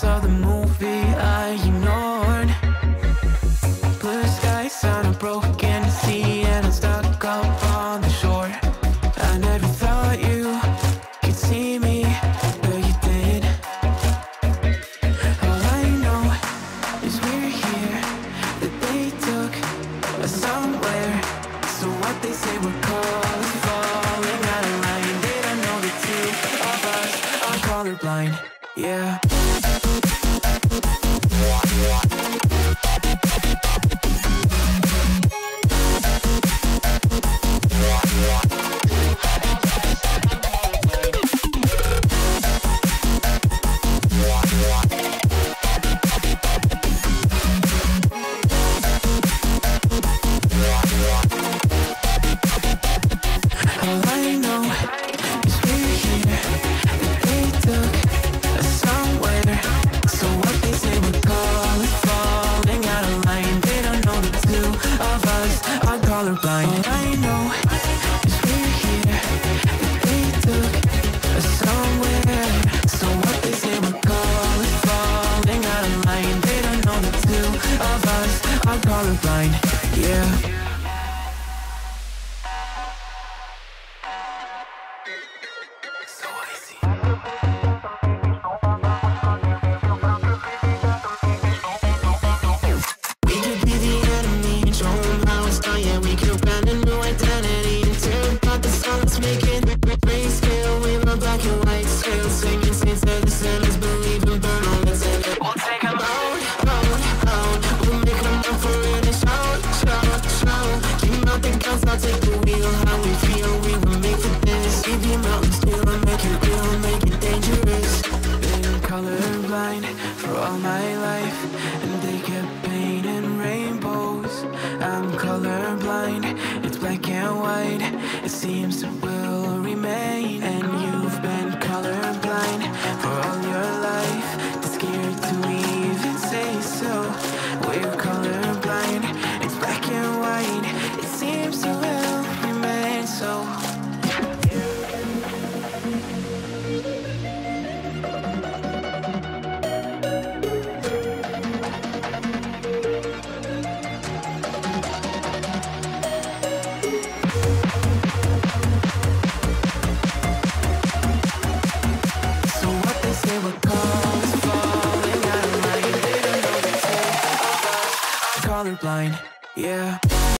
saw the movie I ignored. Blue skies on a broken sea, and I'm stuck up on the shore. I never thought you could see me, but you did. All I know is we're here, that they took us somewhere. So what they say we're called is falling out of line. They don't know the two of us are colorblind. Yeah. Blind, yeah.